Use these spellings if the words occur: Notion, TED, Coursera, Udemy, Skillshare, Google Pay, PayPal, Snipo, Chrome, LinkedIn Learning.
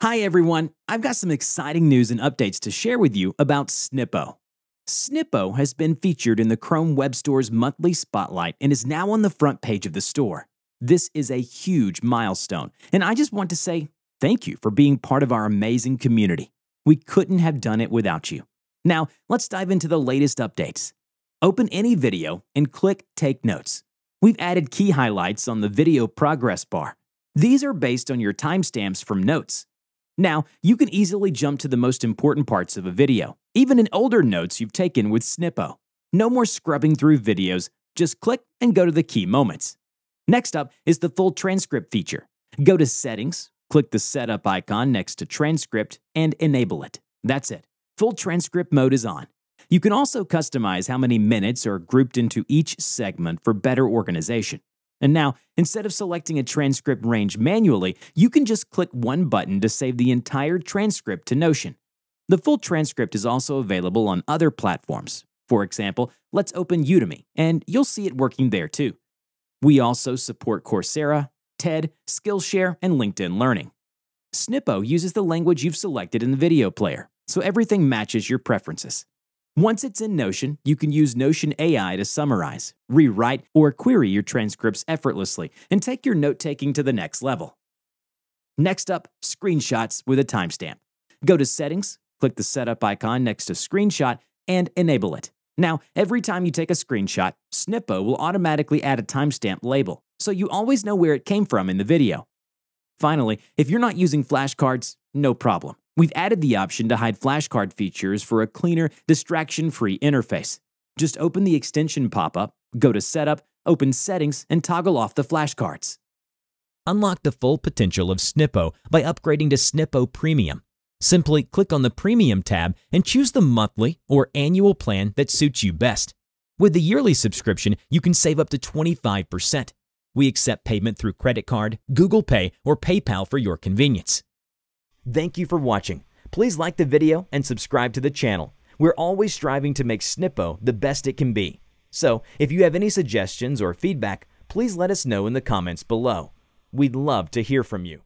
Hi everyone, I've got some exciting news and updates to share with you about Snipo. Snipo has been featured in the Chrome Web Store's monthly spotlight and is now on the front page of the store. This is a huge milestone, and I just want to say thank you for being part of our amazing community. We couldn't have done it without you. Now, let's dive into the latest updates. Open any video and click Take Notes. We've added key highlights on the video progress bar. These are based on your timestamps from notes. Now, you can easily jump to the most important parts of a video, even in older notes you've taken with Snipo. No more scrubbing through videos, just click and go to the key moments. Next up is the full transcript feature. Go to Settings, click the setup icon next to Transcript, and enable it. That's it. Full transcript mode is on. You can also customize how many minutes are grouped into each segment for better organization. And now, instead of selecting a transcript range manually, you can just click one button to save the entire transcript to Notion. The full transcript is also available on other platforms. For example, let's open Udemy, and you'll see it working there too. We also support Coursera, TED, Skillshare, and LinkedIn Learning. Snipo uses the language you've selected in the video player, so everything matches your preferences. Once it's in Notion, you can use Notion AI to summarize, rewrite, or query your transcripts effortlessly and take your note-taking to the next level. Next up, screenshots with a timestamp. Go to Settings, click the setup icon next to Screenshot, and enable it. Now, every time you take a screenshot, Snipo will automatically add a timestamp label, so you always know where it came from in the video. Finally, if you're not using flashcards, no problem. We've added the option to hide flashcard features for a cleaner, distraction-free interface. Just open the extension pop-up, go to Setup, open Settings, and toggle off the flashcards. Unlock the full potential of Snipo by upgrading to Snipo Premium. Simply click on the Premium tab and choose the monthly or annual plan that suits you best. With the yearly subscription, you can save up to 25%. We accept payment through credit card, Google Pay, or PayPal for your convenience. Thank you for watching. Please like the video and subscribe to the channel. We're always striving to make Snipo the best it can be. So, if you have any suggestions or feedback, please let us know in the comments below. We'd love to hear from you.